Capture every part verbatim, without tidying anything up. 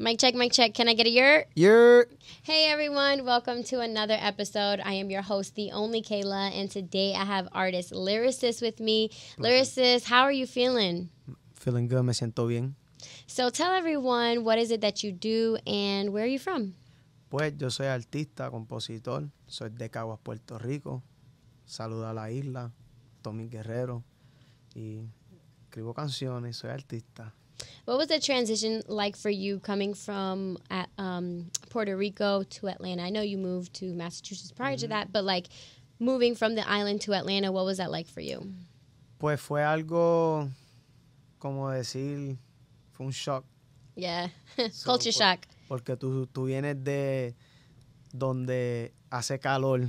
Mic check, mic check. Can I get a yurt? Yurt. Hey, everyone. Welcome to another episode. I am your host, the only Kayla, and today I have artist Lyricist with me. Lyricist, how are you feeling? Feeling good. Me siento bien. So tell everyone, what is it that you do and where are you from? Pues yo soy artista, compositor. Soy de Caguas, Puerto Rico. Saluda a la isla. Tommy Guerrero. Y escribo canciones. Soy artista. What was the transition like for you coming from at, um, Puerto Rico to Atlanta? I know you moved to Massachusetts prior mm-hmm. to that, but like moving from the island to Atlanta, what was that like for you? Pues fue algo, como decir, fue un shock. Yeah, so, culture por, shock. Porque tú, tú vienes de donde hace calor,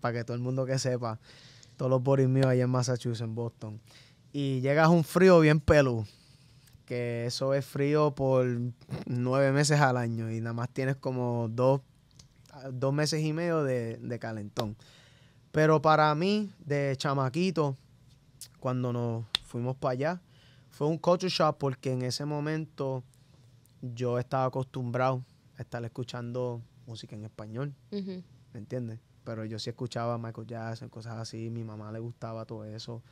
para que todo el mundo que sepa, todos los boris míos allá en Massachusetts, en Boston. Y llegas a un frío bien pelú, que eso es frío por nueve meses al año y nada más tienes como dos, dos meses y medio de, de calentón. Pero para mí, de chamaquito, cuando nos fuimos para allá, fue un culture shock porque en ese momento yo estaba acostumbrado a estar escuchando música en español, uh-huh. ¿me entiendes? Pero yo sí escuchaba Michael Jackson, cosas así, mi mamá le gustaba todo eso.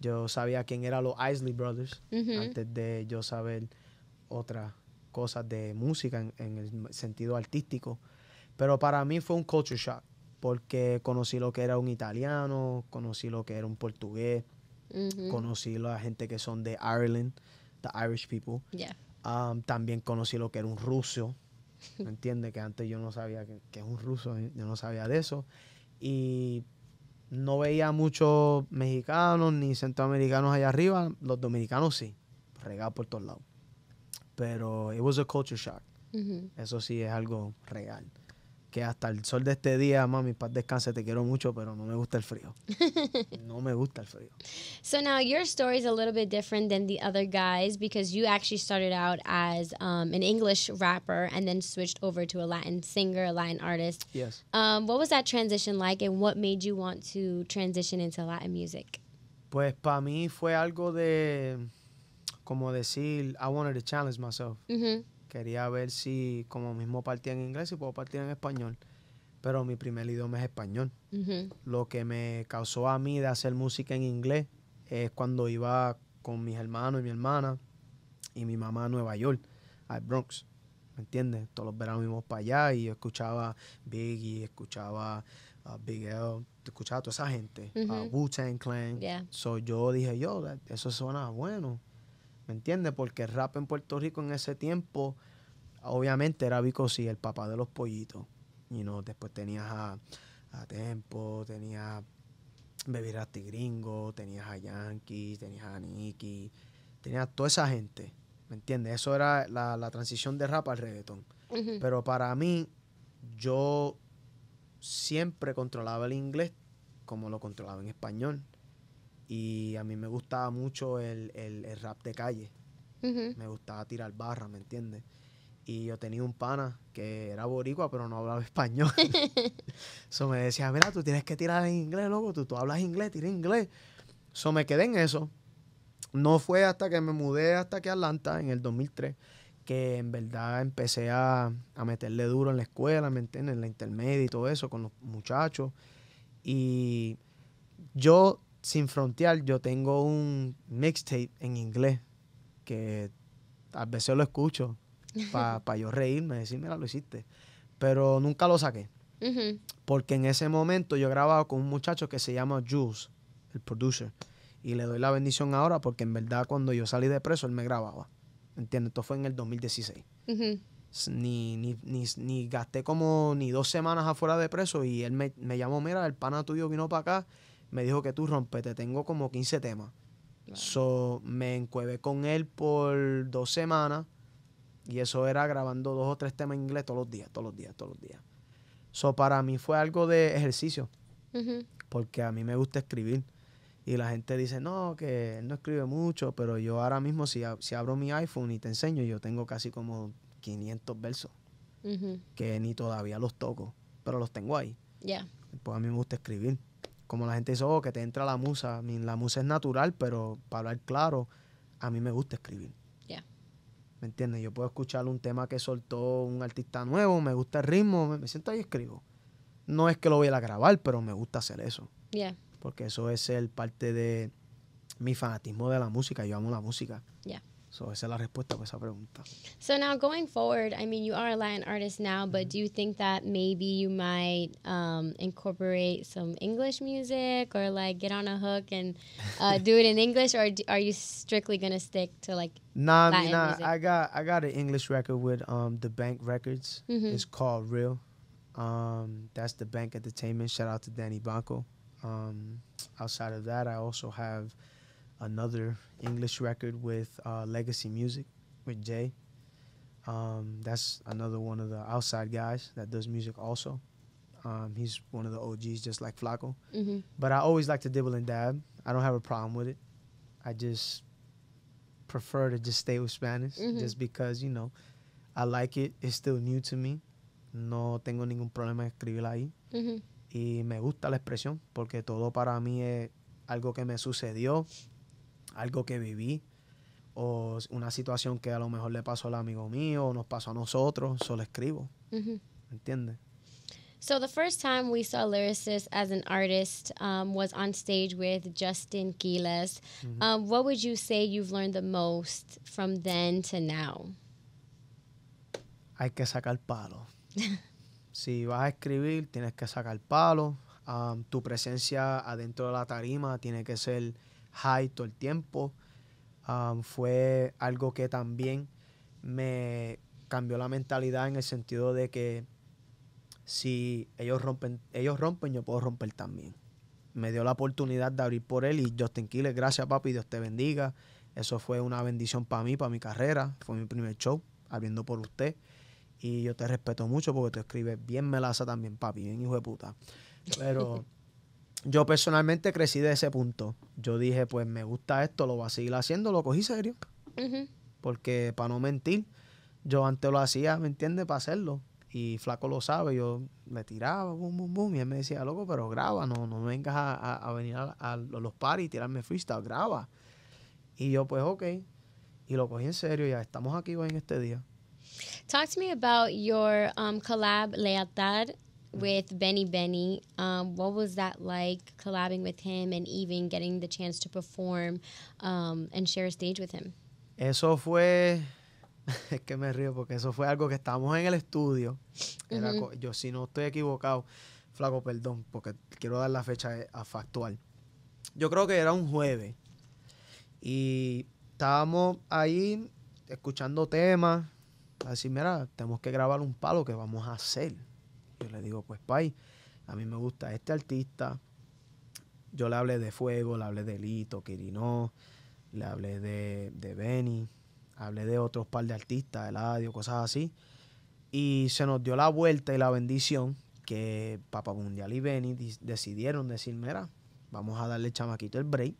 Yo sabía quién eran los Isley Brothers uh-huh. antes de yo saber otras cosas de música en, en el sentido artístico. Pero para mí fue un culture shock porque conocí lo que era un italiano, conocí lo que era un portugués, uh-huh. conocí la gente que son de Ireland, the Irish people. Yeah. Um, también conocí lo que era un ruso, ¿me entiendes? Que antes yo no sabía que, que es un ruso, yo no sabía de eso. Y no veía muchos mexicanos ni centroamericanos allá arriba. Los dominicanos sí, regados por todos lados. Pero it was a culture shock. Uh-huh. Eso sí es algo real. Que hasta el sol de este día, mami, paz descanse, te quiero mucho, pero no me gusta el frío. No me gusta el frío. So now your story is a little bit different than the other guys because you actually started out as um, an English rapper and then switched over to a Latin singer, a Latin artist. Yes. Um, what was that transition like and what made you want to transition into Latin music? Pues para mí fue algo de, como decir, I wanted to challenge myself. Mm-hmm. Quería ver si como mismo partía en inglés y puedo partir en español. Pero mi primer idioma es español. Uh-huh. Lo que me causó a mí de hacer música en inglés es cuando iba con mis hermanos y mi hermana y mi mamá a Nueva York, al Bronx. ¿Me entiendes? Todos los veranos íbamos para allá y yo escuchaba Biggie, escuchaba uh, Big L, escuchaba a toda esa gente. Uh-huh. uh, Wu-Tang Clan. Yeah. So yo dije, yo, eso suena bueno. ¿Me entiendes? Porque el rap en Puerto Rico en ese tiempo, obviamente era Vico C, el papá de los pollitos. You know, después tenías a, a Tempo, tenías a Bebe Rasta Gringo, tenías a Yankee, tenías a Nicky, tenías a toda esa gente. ¿Me entiendes? Eso era la, la transición de rap al reggaetón. Uh-huh. Pero para mí, yo siempre controlaba el inglés como lo controlaba en español. Y a mí me gustaba mucho el, el, el rap de calle. Uh-huh. Me gustaba tirar barras, ¿me entiendes? Y yo tenía un pana que era boricua, pero no hablaba español. So me decía, mira, tú tienes que tirar en inglés, loco. Tú, tú hablas inglés, tira inglés. So me quedé en eso. No fue hasta que me mudé hasta que Atlanta, en el dos mil tres, que en verdad empecé a, a meterle duro en la escuela, ¿me entiendes? En la intermedia y todo eso, con los muchachos. Y yo... Sin Frontear, yo tengo un mixtape en inglés que a veces lo escucho para pa yo reírme, decir, mira, lo hiciste. Pero nunca lo saqué. Uh-huh. Porque en ese momento yo grababa con un muchacho que se llama Juice, el producer. Y le doy la bendición ahora porque en verdad cuando yo salí de preso, él me grababa. ¿Entiendes? Esto fue en el dos mil dieciséis. Uh-huh. Ni, ni, ni, ni gasté como ni dos semanas afuera de preso y él me, me llamó, mira, el pana tuyo vino para acá. Me dijo que tú rompete, tengo como quince temas. Wow. So, me encuevé con él por dos semanas y eso era grabando dos o tres temas en inglés todos los días, todos los días, todos los días. So, para mí fue algo de ejercicio, uh-huh. porque a mí me gusta escribir y la gente dice, no, que él no escribe mucho, pero yo ahora mismo si, si abro mi iPhone y te enseño, yo tengo casi como quinientos versos uh-huh. que ni todavía los toco, pero los tengo ahí. Yeah. Pues a mí me gusta escribir. Como la gente dice, oh, que te entra la musa. La musa es natural, pero para hablar claro, a mí me gusta escribir. Yeah. ¿Me entiendes? Yo puedo escuchar un tema que soltó un artista nuevo, me gusta el ritmo, me, me siento ahí y escribo. No es que lo voy a grabar, pero me gusta hacer eso. Yeah. Porque eso es el parte de mi fanatismo de la música. Yo amo la música. Yeah. So esa es la respuesta a esa pregunta. So now going forward, I mean, you are a Latin artist now, but do you think that maybe you might um, incorporate some English music or like get on a hook and uh, do it in English, or do, are you strictly gonna stick to like nah, Latin nah, music? I got I got an English record with um, The Bank Records. Mm-hmm. It's called Real. Um, that's The Bank Entertainment. Shout out to Danny Blanco. Um, outside of that, I also have another English record with uh, Legacy Music with Jay. Um, that's another one of the outside guys that does music also. Um, he's one of the O Gs, just like Flaco. Mm-hmm. But I always like to dibble and dab. I don't have a problem with it. I just prefer to just stay with Spanish, mm-hmm. just because, you know, I like it. It's still new to me. No tengo ningún problema escribirla ahí. Uh-huh. Y me gusta la expresión porque todo para mí es algo que me sucedió, algo que viví, o una situación que a lo mejor le pasó al amigo mío, o nos pasó a nosotros, solo escribo. Uh-huh. ¿Entiendes? So the first time we saw Lyricist as an artist um, was on stage with Justin Quiles. Uh-huh. um, what would you say you've learned the most from then to now? Hay que sacar palo. Si vas a escribir, tienes que sacar palo. Um, tu presencia adentro de la tarima tiene que ser high todo el tiempo. Um, fue algo que también me cambió la mentalidad en el sentido de que si ellos rompen, ellos rompen, yo puedo romper también. Me dio la oportunidad de abrir por él y Justin Quiles, gracias papi, Dios te bendiga. Eso fue una bendición para mí, para mi carrera. Fue mi primer show, abriendo por usted. Y yo te respeto mucho porque tú escribes bien melaza también, papi, bien hijo de puta. Pero yo personalmente crecí de ese punto. Yo dije, pues me gusta esto, lo voy a seguir haciendo, lo cogí serio. Uh-huh. Porque para no mentir, yo antes lo hacía, ¿me entiendes? Para hacerlo. Y Flaco lo sabe, yo me tiraba, boom, boom, boom. Y él me decía, loco, pero graba, no, no vengas a, a, a venir a, a los parties y tirarme freestyle, graba. Y yo, pues, ok. Y lo cogí en serio, ya estamos aquí hoy en este día. Talk to me about your um, collab, Lealtad, with Benny Benni. Um, what was that like, collabing with him and even getting the chance to perform um, and share a stage with him? Eso fue... Es que me río porque eso fue algo que estábamos en el estudio. Era, mm-hmm. Yo, si no estoy equivocado, Flaco, perdón, porque quiero dar la fecha a factual. Yo creo que era un jueves. Y estábamos ahí escuchando temas. Así, mira, tenemos que grabar un palo que vamos a hacer. Yo le digo, pues, pay, a mí me gusta este artista. Yo le hablé de Fuego, le hablé de Lito, Quirinó, le hablé de, de Benny, hablé de otros par de artistas, Eladio, cosas así. Y se nos dio la vuelta y la bendición que Papa Mundial y Benny decidieron decir, mira, vamos a darle chamaquito el break.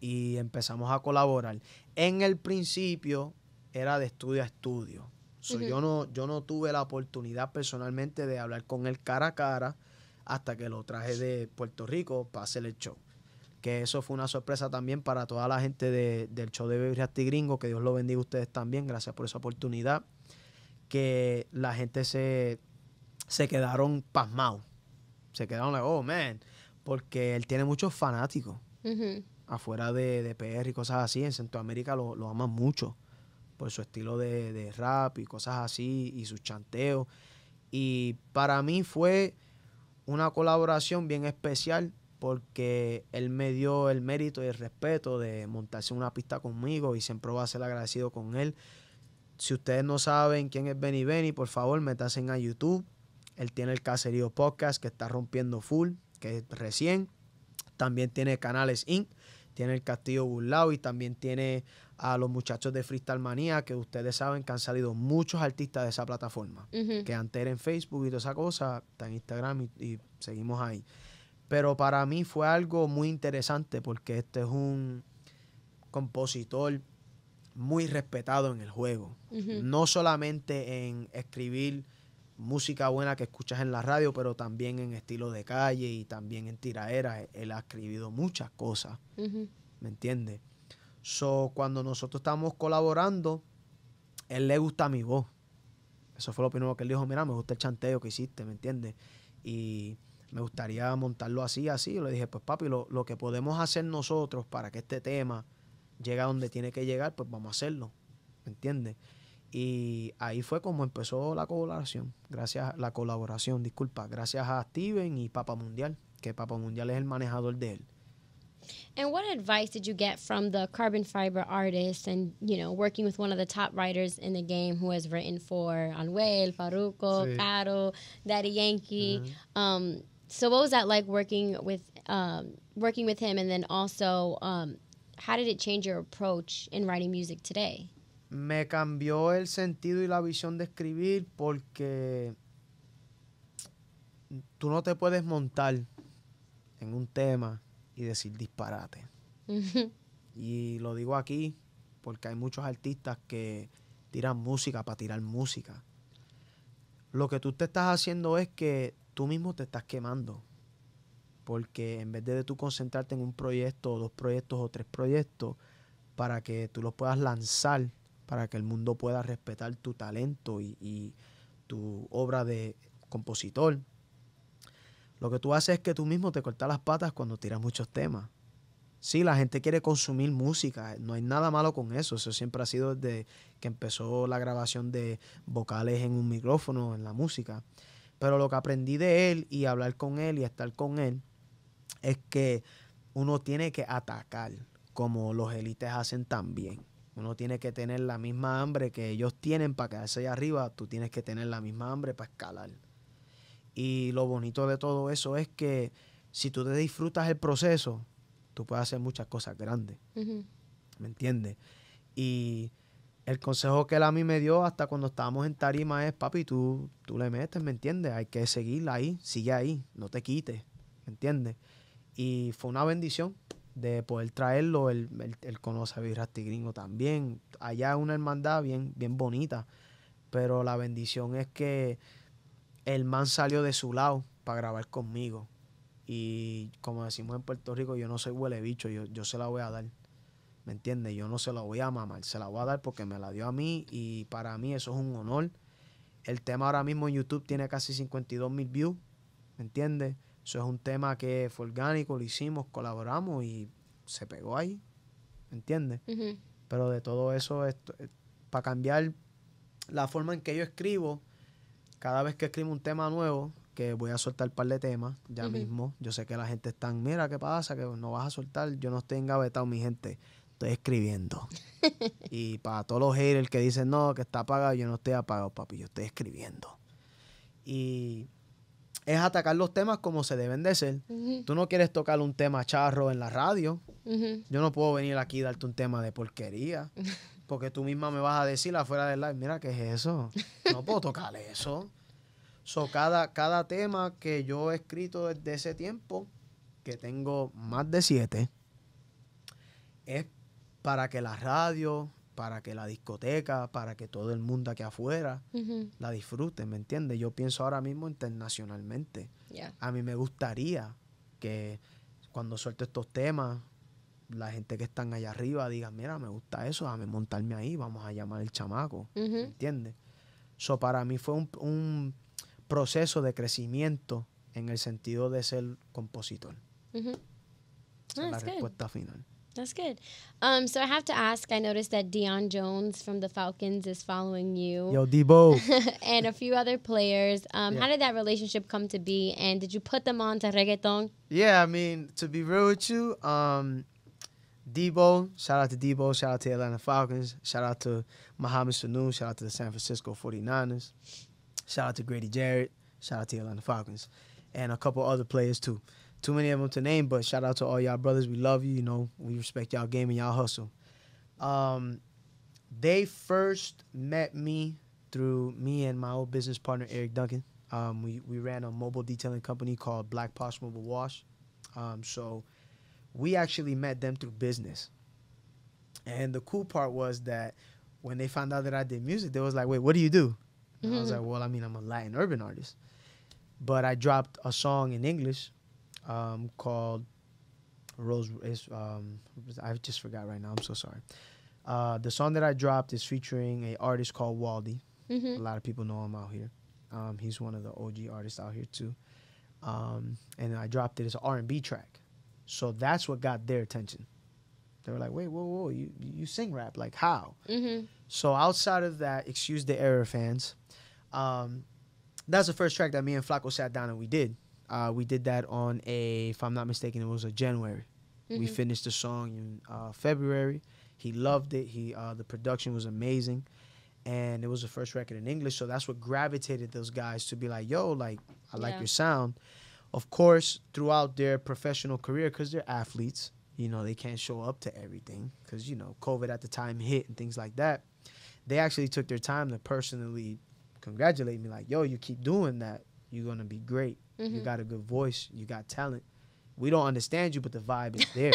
Y empezamos a colaborar. En el principio... era de estudio a estudio. So, uh-huh. yo, no, yo no tuve la oportunidad personalmente de hablar con él cara a cara hasta que lo traje de Puerto Rico para hacer el show. Que eso fue una sorpresa también para toda la gente de, del show de Bebe Rasta Gringo. Que Dios lo bendiga a ustedes también. Gracias por esa oportunidad. Que la gente se, se quedaron pasmados. Se quedaron like, oh, man. Porque él tiene muchos fanáticos. Uh-huh. Afuera de, de P R y cosas así. En Centroamérica lo, lo aman mucho. Por su estilo de, de rap y cosas así, y sus chanteos. Y para mí fue una colaboración bien especial porque él me dio el mérito y el respeto de montarse en una pista conmigo y siempre voy a ser agradecido con él. Si ustedes no saben quién es Benny Benni, por favor, métanse a YouTube. Él tiene el Caserío Podcast que está rompiendo full, que es recién. También tiene Canales incorporated, tiene el Castillo Burlao y también tiene a los muchachos de Freestyle Manía, que ustedes saben que han salido muchos artistas de esa plataforma, uh-huh. que antes era en Facebook y toda esa cosa, está en Instagram y, y seguimos ahí. Pero para mí fue algo muy interesante porque este es un compositor muy respetado en el juego. Uh-huh. No solamente en escribir música buena que escuchas en la radio, pero también en estilo de calle y también en tiraderas. Él ha escribido muchas cosas, uh-huh. ¿me entiendes? So, cuando nosotros estábamos colaborando, él le gusta mi voz. Eso fue lo primero que él dijo, mira, me gusta el chanteo que hiciste, ¿me entiendes? Y me gustaría montarlo así, así. Yo le dije, pues papi, lo, lo que podemos hacer nosotros para que este tema llegue a donde tiene que llegar, pues vamos a hacerlo, ¿me entiendes? Y ahí fue como empezó la colaboración, gracias a la colaboración, disculpa, gracias a Steven y Papa Mundial, que Papa Mundial es el manejador de él. And what advice did you get from the carbon fiber artists and, you know, working with one of the top writers in the game who has written for Anuel, Farruko, sí. Caro, Daddy Yankee? Uh-huh. Um, so what was that like working with um, working with him? And then also, um, how did it change your approach in writing music today? Me cambió el sentido y la visión de escribir porque tú no te puedes montar en un tema y decir disparate. Uh-huh. Y lo digo aquí porque hay muchos artistas que tiran música para tirar música. Lo que tú te estás haciendo es que tú mismo te estás quemando. Porque en vez de tú concentrarte en un proyecto o dos proyectos o tres proyectos para que tú los puedas lanzar, para que el mundo pueda respetar tu talento y, y tu obra de compositor. Lo que tú haces es que tú mismo te cortas las patas cuando tiras muchos temas. Sí, la gente quiere consumir música, no hay nada malo con eso. Eso siempre ha sido desde que empezó la grabación de vocales en un micrófono, en la música. Pero lo que aprendí de él y hablar con él y estar con él es que uno tiene que atacar, como los élites hacen también. Uno tiene que tener la misma hambre que ellos tienen para quedarse allá arriba. Tú tienes que tener la misma hambre para escalar. Y lo bonito de todo eso es que si tú te disfrutas el proceso, tú puedes hacer muchas cosas grandes. Uh-huh. ¿Me entiendes? Y el consejo que él a mí me dio hasta cuando estábamos en tarima es, papi, tú, tú le metes, ¿me entiendes? Hay que seguirla ahí, sigue ahí, no te quites, ¿me entiendes? Y fue una bendición de poder traerlo. Él, él, él conoce a Bebe Rasta Gringo también. Allá una hermandad bien, bien bonita, pero la bendición es que el man salió de su lado para grabar conmigo. Y como decimos en Puerto Rico, yo no soy huele bicho, yo, yo se la voy a dar, ¿me entiendes? Yo no se la voy a mamar, se la voy a dar porque me la dio a mí y para mí eso es un honor. El tema ahora mismo en YouTube tiene casi cincuenta y dos mil views, ¿me entiendes? Eso es un tema que fue orgánico, lo hicimos, colaboramos y se pegó ahí, ¿me entiendes? Uh-huh. Pero de todo eso, esto, para cambiar la forma en que yo escribo, cada vez que escribo un tema nuevo, que voy a soltar un par de temas, ya uh-huh. mismo, yo sé que la gente está, mira, ¿qué pasa? Que no vas a soltar, yo no estoy engavetado, mi gente, estoy escribiendo. Y para todos los haters que dicen, no, que está apagado, yo no estoy apagado, papi, yo estoy escribiendo. Y es atacar los temas como se deben de ser. Uh-huh. Tú no quieres tocar un tema charro en la radio. Uh-huh. Yo no puedo venir aquí y darte un tema de porquería. Porque tú misma me vas a decir afuera del live, mira, ¿qué es eso? No puedo tocar eso. So, cada, cada tema que yo he escrito desde ese tiempo, que tengo más de siete, es para que la radio, para que la discoteca, para que todo el mundo aquí afuera uh-huh. la disfrute, ¿me entiendes? Yo pienso ahora mismo internacionalmente. Yeah. A mí me gustaría que cuando suelte estos temas, la gente que están allá arriba diga, mira, me gusta eso, déjame montarme ahí, vamos a llamar al chamaco, uh-huh. ¿me entiendes? So, para mí fue un, un proceso de crecimiento en el sentido de ser compositor. Uh-huh. Esa es la respuesta final. That's good. Um, so I have to ask, I noticed that Deion Jones from the Falcons is following you. Yo, Debo. And a few other players. Um, yeah. How did that relationship come to be? And did you put them on to reggaeton? Yeah, I mean, to be real with you, um, Debo, shout out to Debo, shout out to Atlanta Falcons, shout out to Mohamed Sanu, shout out to the San Francisco forty-niners, shout out to Grady Jarrett, shout out to Atlanta Falcons, and a couple other players too. Too many of them to name, but shout out to all y'all brothers. We love you. You know, we respect y'all game and y'all hustle. Um, they first met me through me and my old business partner, Eric Duncan. Um, we, we ran a mobile detailing company called Black Posh Mobile Wash. Um, so we actually met them through business. And the cool part was that when they found out that I did music, they was like, wait, what do you do? And I was like, well, I mean, I'm a Latin urban artist. But I dropped a song in English Um, called Rose, is, um, I just forgot right now, I'm so sorry. Uh, the song that I dropped is featuring an artist called Waldy. Mm-hmm. A lot of people know him out here. Um, he's one of the O G artists out here too. Um, and I dropped it as an R and B track. So that's what got their attention. They were like, wait, whoa, whoa, you, you sing rap. Like, how? Mm-hmm. So outside of that, excuse the error, fans. Um, that's the first track that me and Flaco sat down and we did. Uh, we did that on a, if I'm not mistaken, it was a January. Mm-hmm. We finished the song in uh, February. He loved it. He uh, the production was amazing. And it was the first record in English. So that's what gravitated those guys to be like, yo, like, I yeah. like your sound. Of course, throughout their professional career, because they're athletes, you know, they can't show up to everything because, you know, COVID at the time hit and things like that. They actually took their time to personally congratulate me like, yo, you keep doing that. You're going to be great. Mm-hmm. You got a good voice. You got talent. We don't understand you, but the vibe is there,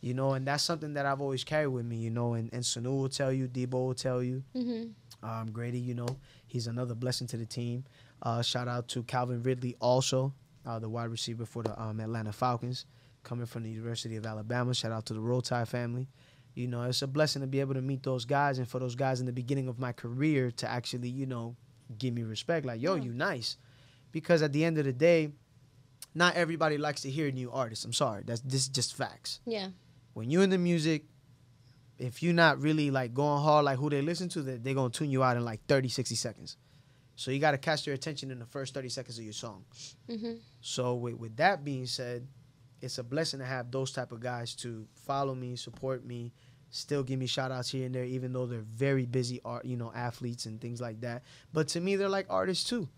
you know, and that's something that I've always carried with me, you know, and, and Sanu will tell you, Debo will tell you, mm-hmm. um, Grady, you know, he's another blessing to the team. Uh, shout out to Calvin Ridley also, uh, the wide receiver for the um, Atlanta Falcons, coming from the University of Alabama. Shout out to the Roll Tide family. You know, it's a blessing to be able to meet those guys and for those guys in the beginning of my career to actually, you know, give me respect. Like, yo, yeah. you nice. Because at the end of the day, not everybody likes to hear new artists. I'm sorry. That's this is just facts. Yeah. When you're in the music, if you're not really like going hard like who they listen to, they're, they're going to tune you out in like thirty, sixty seconds. So you got to catch their attention in the first thirty seconds of your song. Mm-hmm. So with, with that being said, it's a blessing to have those type of guys to follow me, support me, still give me shout outs here and there, even though they're very busy art, you know, athletes and things like that. But to me, they're like artists too.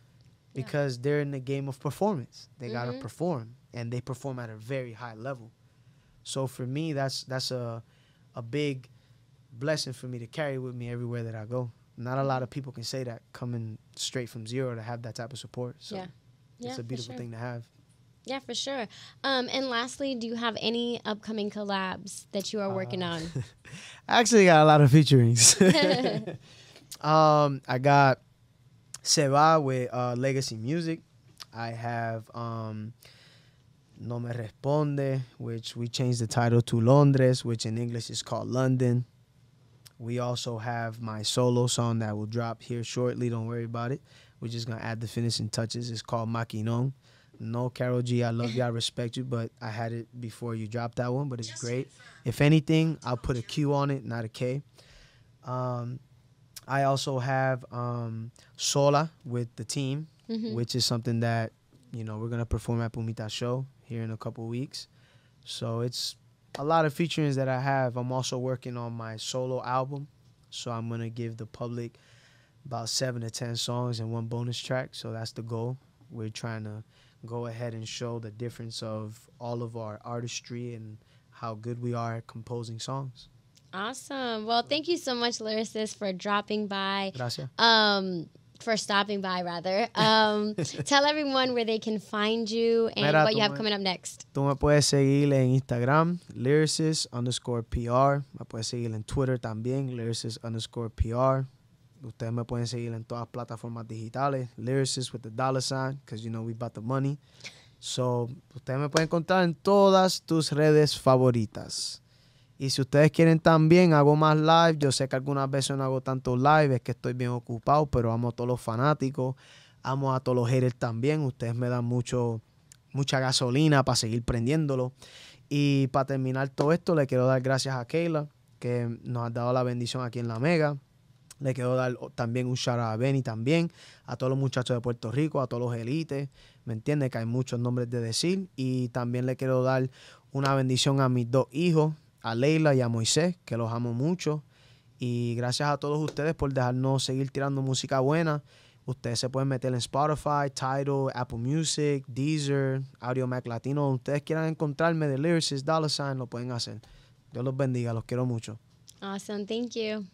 Because yeah. they're in the game of performance. They mm-hmm. gotta perform, and they perform at a very high level. So for me, that's that's a a big blessing for me to carry with me everywhere that I go. Not a lot of people can say that, coming straight from zero to have that type of support. So yeah. Yeah, it's a beautiful sure. thing to have. Yeah, for sure. Um, and lastly, do you have any upcoming collabs that you are working uh, on? I actually got a lot of featurings. um, I got... Seba with uh, Legacy Music. I have um, No Me Responde, which we changed the title to Londres, which in English is called London. We also have my solo song that will drop here shortly. Don't worry about it. We're just going to add the finishing touches. It's called Maquinón. No, Carol G, I love you, I respect you, but I had it before you dropped that one, but it's great. If anything, I'll put a Q on it, not a K. Um... I also have um, Sola with the team, mm-hmm. which is something that, you know, we're going to perform at Pumita's show here in a couple of weeks. So it's a lot of featurings that I have. I'm also working on my solo album. So I'm going to give the public about seven to ten songs and one bonus track. So that's the goal. We're trying to go ahead and show the difference of all of our artistry and how good we are at composing songs. Awesome. Well, thank you so much, Lyricist, for dropping by. Gracias. Um, for stopping by, rather. Um, tell everyone where they can find you and Mira, what you have me, coming up next. Tú me puedes seguir en Instagram, Lyricist underscore PR. Me puedes seguir en Twitter también, Lyricist underscore PR. Ustedes me pueden seguir en todas plataformas digitales, Lyricist with the dollar sign, because, you know, we bought the money. So, ustedes me pueden encontrar en todas tus redes favoritas. Y si ustedes quieren también, hago más live. Yo sé que algunas veces no hago tanto live, es que estoy bien ocupado, pero amo a todos los fanáticos, amo a todos los haters también. Ustedes me dan mucho, mucha gasolina para seguir prendiéndolo. Y para terminar todo esto, le quiero dar gracias a Kayla, que nos ha dado la bendición aquí en La Mega. Le quiero dar también un shout out a Benny también, a todos los muchachos de Puerto Rico, a todos los elites, ¿me entiendes? Que hay muchos nombres de decir. Y también le quiero dar una bendición a mis dos hijos, a Leila y a Moisés, que los amo mucho. Y gracias a todos ustedes por dejarnos seguir tirando música buena. Ustedes se pueden meter en Spotify, Tidal, Apple Music, Deezer, Audio Mac Latino. Ustedes quieran encontrarme de Lyricist, dollar sign, lo pueden hacer. Dios los bendiga, los quiero mucho. Awesome, thank you.